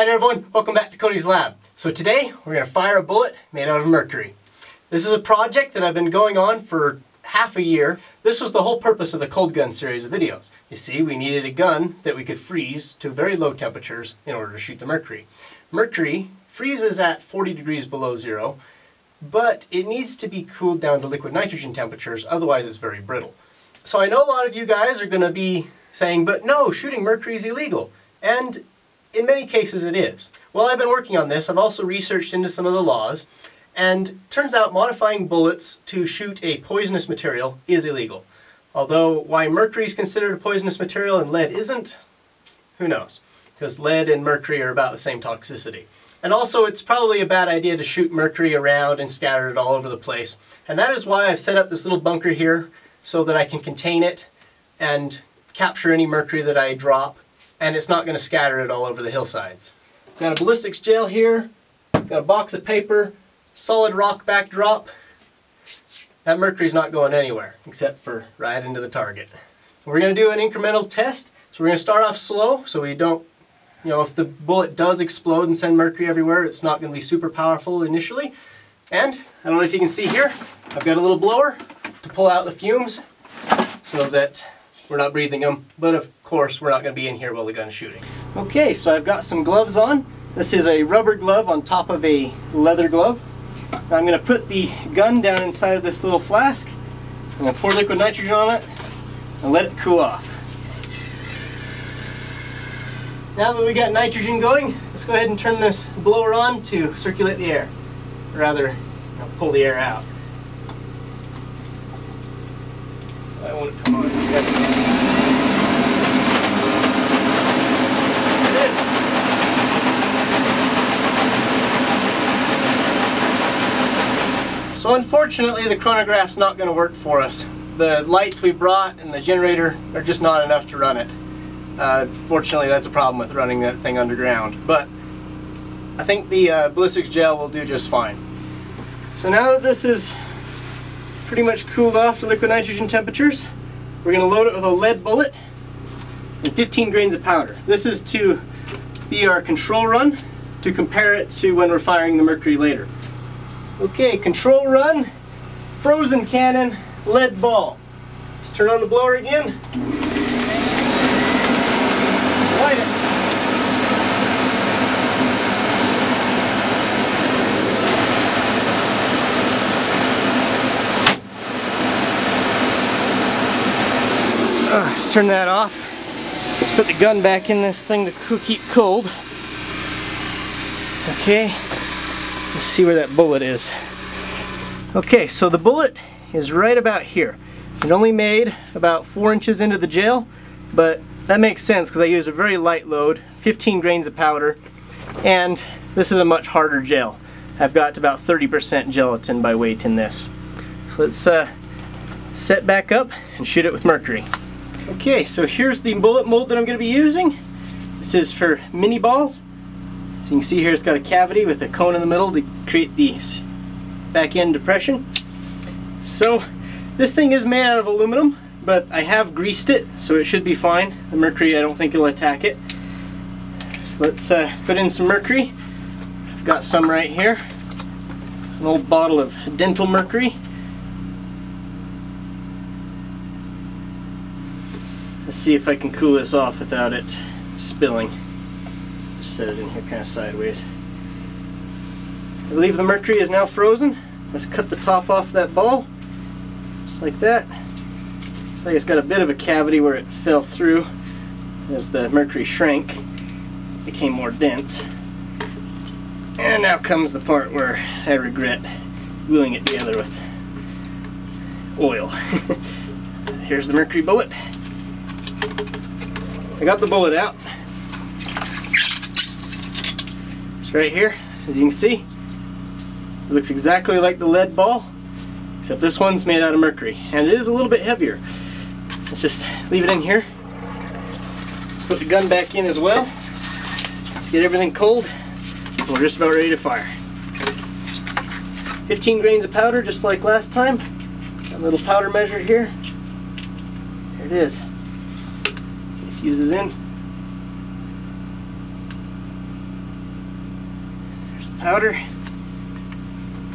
Hi there everyone, welcome back to Cody's Lab. So today we're going to fire a bullet made out of mercury. This is a project that I've been going on for half a year. This was the whole purpose of the cold gun series of videos. You see, we needed a gun that we could freeze to very low temperatures in order to shoot the mercury. Mercury freezes at 40 degrees below zero, but it needs to be cooled down to liquid nitrogen temperatures, otherwise it's very brittle. So I know a lot of you guys are going to be saying, but no, shooting mercury is illegal. And in many cases it is. While I've been working on this, I've also researched into some of the laws, and turns out modifying bullets to shoot a poisonous material is illegal. Although why mercury is considered a poisonous material and lead isn't, who knows, because lead and mercury are about the same toxicity. And also it's probably a bad idea to shoot mercury around and scatter it all over the place. And that is why I've set up this little bunker here so that I can contain it and capture any mercury that I drop, and it's not going to scatter it all over the hillsides. Got a ballistics gel here, got a box of paper, solid rock backdrop. That mercury's not going anywhere except for right into the target. We're going to do an incremental test, so we're going to start off slow so we don't, you know, if the bullet does explode and send mercury everywhere, it's not going to be super powerful initially. And I don't know if you can see here, I've got a little blower to pull out the fumes so that we're not breathing them, but of course we're not going to be in here while the gun's shooting. Okay, so I've got some gloves on. This is a rubber glove on top of a leather glove. I'm going to put the gun down inside of this little flask. I'm going to pour liquid nitrogen on it and let it cool off. Now that we got nitrogen going, let's go ahead and turn this blower on to circulate the air, or rather, you know, pull the air out. I want it to come on. There it is. So unfortunately the chronograph's not going to work for us. The lights we brought and the generator are just not enough to run it. Fortunately that's a problem with running that thing underground, but I think the ballistics gel will do just fine. So now that this is pretty much cooled off to liquid nitrogen temperatures, we're going to load it with a lead bullet and 15 grains of powder. This is to be our control run to compare it to when we're firing the mercury later. Okay, control run, frozen cannon, lead ball. Let's turn on the blower again. Light it. Let's turn that off. Let's put the gun back in this thing to keep cold. Okay, let's see where that bullet is. Okay, so the bullet is right about here. It only made about 4 inches into the gel, but that makes sense because I used a very light load, 15 grains of powder, and this is a much harder gel. I've got about 30% gelatin by weight in this. So let's set back up and shoot it with mercury. Okay, so here's the bullet mold that I'm going to be using. This is for mini balls. So you can see here it's got a cavity with a cone in the middle to create the back end depression. So this thing is made out of aluminum, but I have greased it, so it should be fine. The mercury, I don't think it'll attack it. So let's put in some mercury. I've got some right here. An old bottle of dental mercury. Let's see if I can cool this off without it spilling. Just set it in here kind of sideways. I believe the mercury is now frozen. Let's cut the top off that ball, just like that. Looks like it's got a bit of a cavity where it fell through. As the mercury shrank, it became more dense. And now comes the part where I regret gluing it together with oil. Here's the mercury bullet. I got the bullet out. It's right here, as you can see. It looks exactly like the lead ball, except this one's made out of mercury, and it is a little bit heavier. Let's just leave it in here. Let's put the gun back in as well. Let's get everything cold, and we're just about ready to fire. 15 grains of powder, just like last time. Got a little powder measure here. There it is. Fuses in. powder.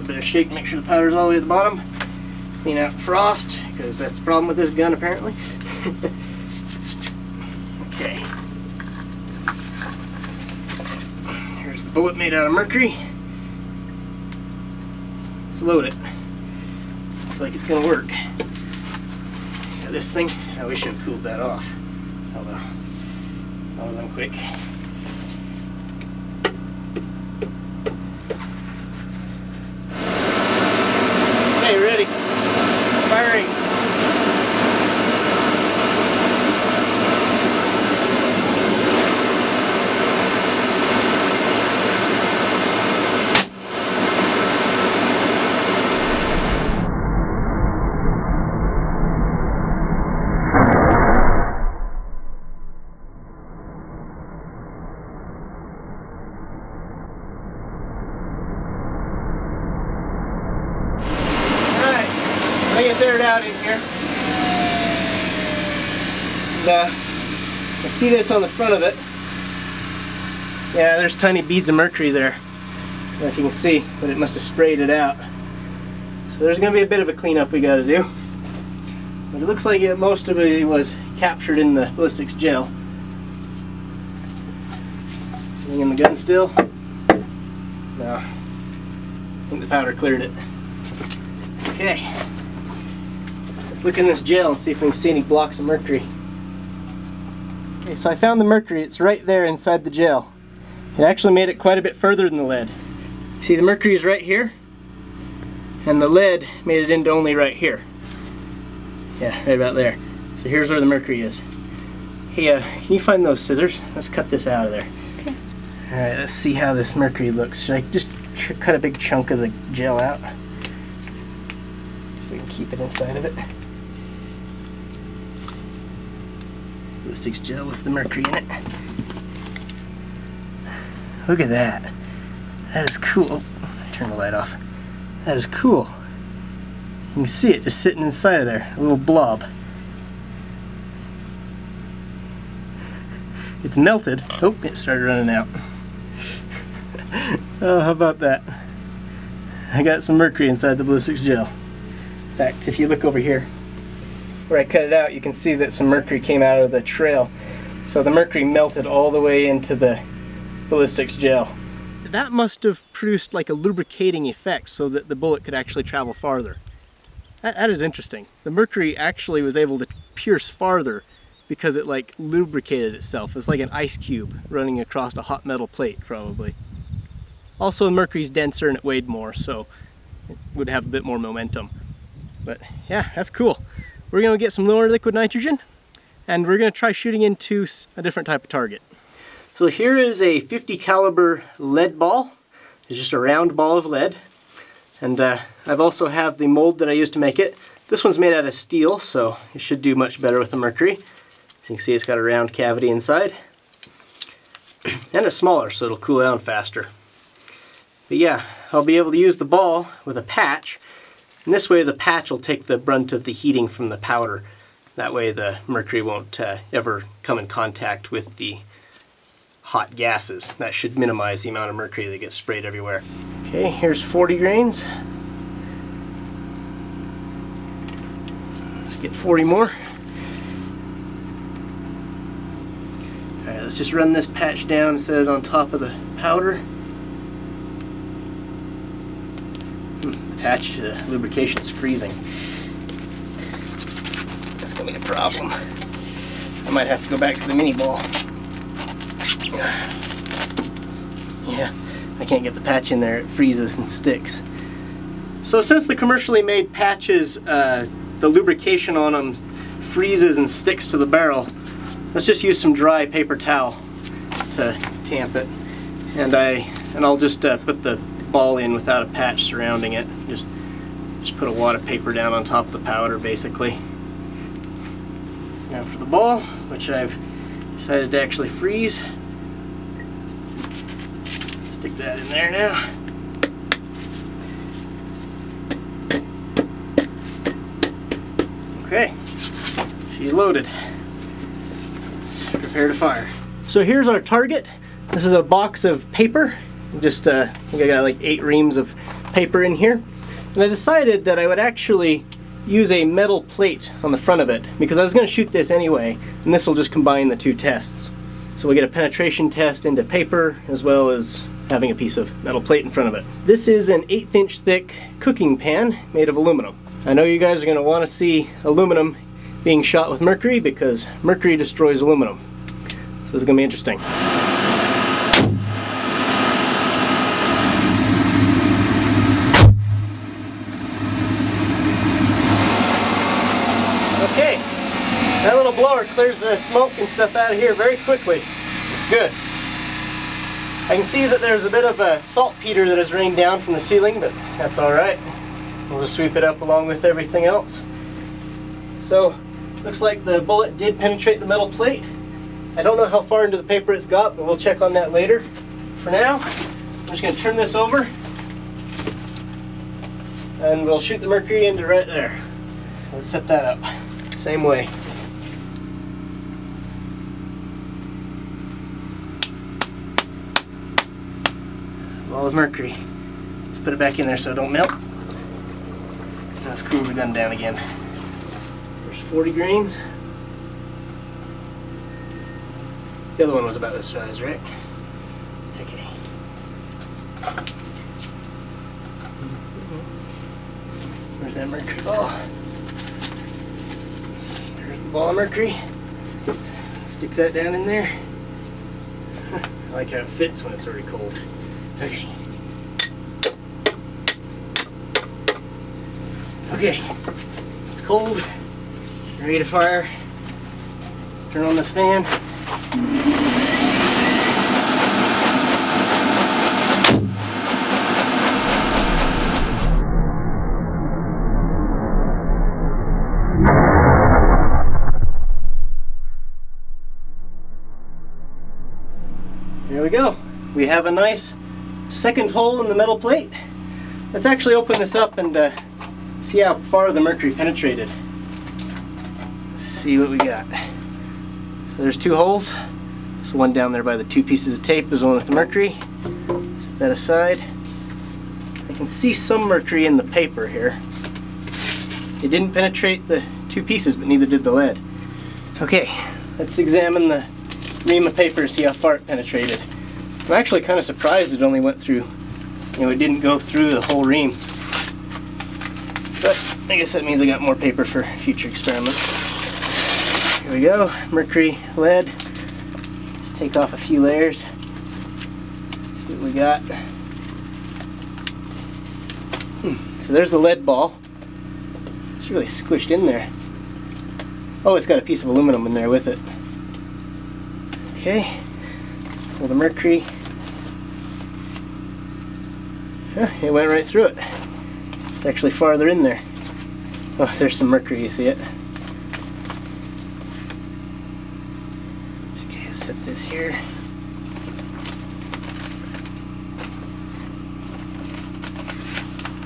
A bit of shake, make sure the powder's all the way at the bottom. Clean out frost, because that's the problem with this gun apparently. Okay. Here's the bullet made out of mercury. Let's load it. Looks like it's gonna work. Now this thing, I wish I had cooled that off. Oh well. That was on quick. Okay, ready. Firing. It's aired out in here. And, I see this on the front of it. Yeah, there's tiny beads of mercury there. I don't know if you can see, but it must have sprayed it out. So there's going to be a bit of a cleanup we got to do. But it looks like it, most of it was captured in the ballistics gel. Anything in the gun still? No. I think the powder cleared it. Okay. Look in this gel and see if we can see any blocks of mercury. Okay, so I found the mercury. It's right there inside the gel. It actually made it quite a bit further than the lead. See, the mercury is right here, and the lead made it into only right here. Yeah, right about there. So here's where the mercury is. Hey, can you find those scissors? Let's cut this out of there. Okay. Alright, let's see how this mercury looks. Should I just cut a big chunk of the gel out? So we can keep it inside of it. Ballistics gel with the mercury in it. Look at that. That is cool. Oh, I turned the light off. That is cool. You can see it just sitting inside of there, a little blob. It's melted. Oh, it started running out. Oh, how about that? I got some mercury inside the ballistics gel. In fact, if you look over here, where I cut it out, you can see that some mercury came out of the trail. So the mercury melted all the way into the ballistics gel. That must have produced like a lubricating effect so that the bullet could actually travel farther. That is interesting. The mercury actually was able to pierce farther because it like lubricated itself. It's like an ice cube running across a hot metal plate probably. Also, mercury's denser and it weighed more, so it would have a bit more momentum. But yeah, that's cool. We're going to get some lower liquid nitrogen, and we're going to try shooting into a different type of target. So here is a 50 caliber lead ball. It's just a round ball of lead. And I've also have the mold that I used to make it. This one's made out of steel, so it should do much better with the mercury. As you can see, it's got a round cavity inside. And it's smaller, so it'll cool down faster. But yeah, I'll be able to use the ball with a patch. And this way the patch will take the brunt of the heating from the powder. That way the mercury won't ever come in contact with the hot gases. That should minimize the amount of mercury that gets sprayed everywhere. Okay, here's 40 grains. Let's get 40 more. Alright, let's just run this patch down and set it on top of the powder. Patch to the lubrication is freezing. That's gonna be a problem. I might have to go back to the mini ball. Yeah, I can't get the patch in there. It freezes and sticks. So since the commercially made patches, the lubrication on them freezes and sticks to the barrel, let's just use some dry paper towel to tamp it. And I'll just put the ball in without a patch surrounding it. Just put a wad of paper down on top of the powder basically. Now for the ball, which I've decided to actually freeze. Stick that in there now. Okay, she's loaded. Let's prepare to fire. So here's our target. This is a box of paper. just I think I got like 8 reams of paper in here, and I decided that I would actually use a metal plate on the front of it because I was going to shoot this anyway, and this will just combine the two tests. So we'll get a penetration test into paper as well as having a piece of metal plate in front of it. This is an 1/8" thick cooking pan made of aluminum. I know you guys are going to want to see aluminum being shot with mercury because mercury destroys aluminum. So this is going to be interesting. Okay, that little blower clears the smoke and stuff out of here very quickly. It's good. I can see that there's a bit of a saltpeter that has rained down from the ceiling, but that's alright. We'll just sweep it up along with everything else. So, looks like the bullet did penetrate the metal plate. I don't know how far into the paper it's got, but we'll check on that later. For now, I'm just going to turn this over, and we'll shoot the mercury into right there. Let's set that up. Same way. Ball of mercury. Let's put it back in there so it don't melt. Let's cool the gun down again. There's 40 grains. The other one was about this size, right? Okay. Where's that mercury ball? There's the ball of mercury. Stick that down in there. I like how it fits when it's already cold. Okay. Okay, it's cold, ready to fire. Let's turn on this fan. There we go. We have a nice second hole in the metal plate. Let's actually open this up and see how far the mercury penetrated. Let's see what we got. So there's 2 holes. So one down there by the 2 pieces of tape is the one with the mercury. Set that aside. I can see some mercury in the paper here. It didn't penetrate the 2 pieces, but neither did the lead. Okay, let's examine the ream of paper to see how far it penetrated. I'm actually kind of surprised it only went through, you know, it didn't go through the whole ream. But I guess that means I got more paper for future experiments. Here we go, mercury, lead. Let's take off a few layers. See what we got. So there's the lead ball. It's really squished in there. Oh, it's got a piece of aluminum in there with it. Okay, let's pull the mercury. Huh, it went right through it. Actually farther in there. Oh, there's some mercury, you see it? Okay, let's set this here.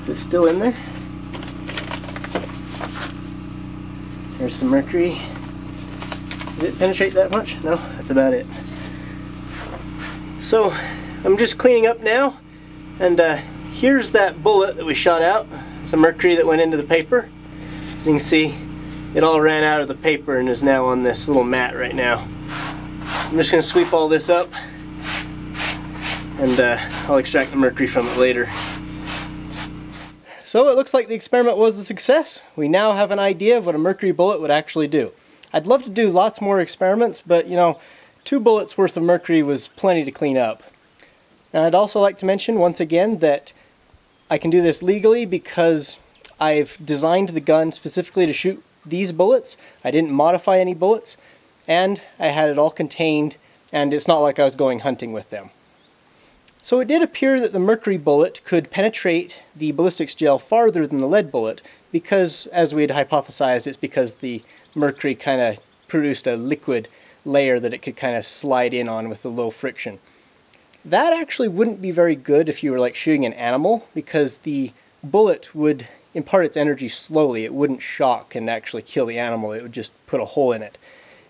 Is this still in there? There's some mercury. Did it penetrate that much? No, that's about it. So, I'm just cleaning up now, and here's that bullet that we shot out, the mercury that went into the paper. As you can see, it all ran out of the paper and is now on this little mat right now. I'm just going to sweep all this up, and I'll extract the mercury from it later. So it looks like the experiment was a success. We now have an idea of what a mercury bullet would actually do. I'd love to do lots more experiments, but you know, 2 bullets worth of mercury was plenty to clean up. And I'd also like to mention once again that I can do this legally because I've designed the gun specifically to shoot these bullets. I didn't modify any bullets, and I had it all contained, and it's not like I was going hunting with them. So it did appear that the mercury bullet could penetrate the ballistics gel farther than the lead bullet because, as we had hypothesized, it's because the mercury kind of produced a liquid layer that it could kind of slide in on with the low friction. That actually wouldn't be very good if you were like shooting an animal, because the bullet would impart its energy slowly. It wouldn't shock and actually kill the animal. It would just put a hole in it.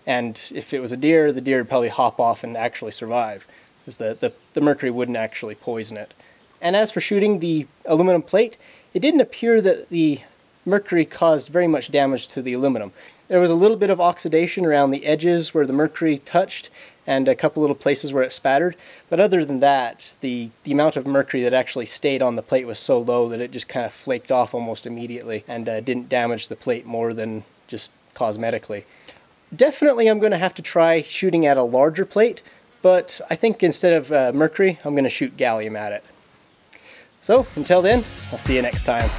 And if it was a deer, the deer would probably hop off and actually survive. because the mercury wouldn't actually poison it. And as for shooting the aluminum plate, it didn't appear that the mercury caused very much damage to the aluminum. There was a little bit of oxidation around the edges where the mercury touched and a couple little places where it spattered, but other than that, the amount of mercury that actually stayed on the plate was so low that it just kind of flaked off almost immediately and didn't damage the plate more than just cosmetically. Definitely I'm going to have to try shooting at a larger plate, but I think instead of mercury, I'm going to shoot gallium at it. So until then, I'll see you next time.